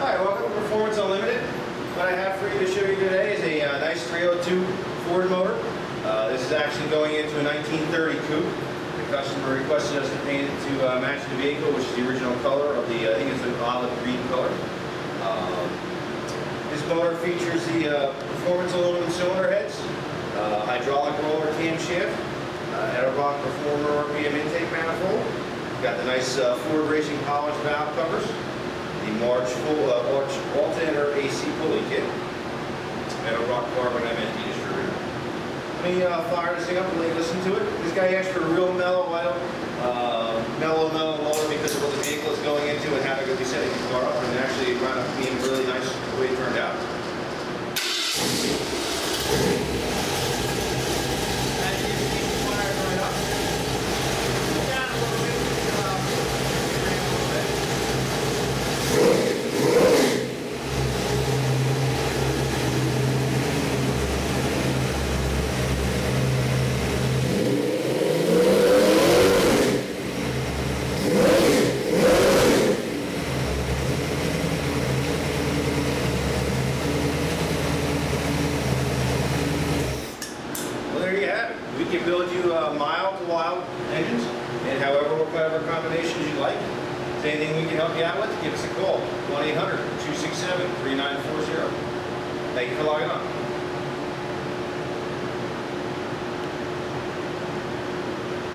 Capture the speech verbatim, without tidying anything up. Hi, welcome to Proformance Unlimited. What I have for you to show you today is a uh, nice three oh two Ford motor. Uh, this is actually going into a nineteen thirty Coupe. The customer requested us to paint it to uh, match the vehicle, which is the original color of the, uh, I think it's an olive green color. Uh, this motor features the uh, Performance Aluminum cylinder heads, uh, hydraulic roller camshaft, uh, Edelbrock Performer R P M intake manifold. We've got the nice uh, Ford Racing polished valve covers, the March full uh, March alternator A C pulley kit, and a rock carbon M N T distributor. Let me uh, fire this thing up and listen to it. This guy asked for real mellow. I don't uh, mellow, mellow, lower because of what the vehicle is going into and how they're going to be setting the car up. And actually, it wound up being really nice the way it turned out. We can build you uh, mild to wild engines, and however, whatever combinations you like. If there's anything we can help you out with, give us a call, one eight hundred, two six seven, three nine four zero. Thank you for logging on.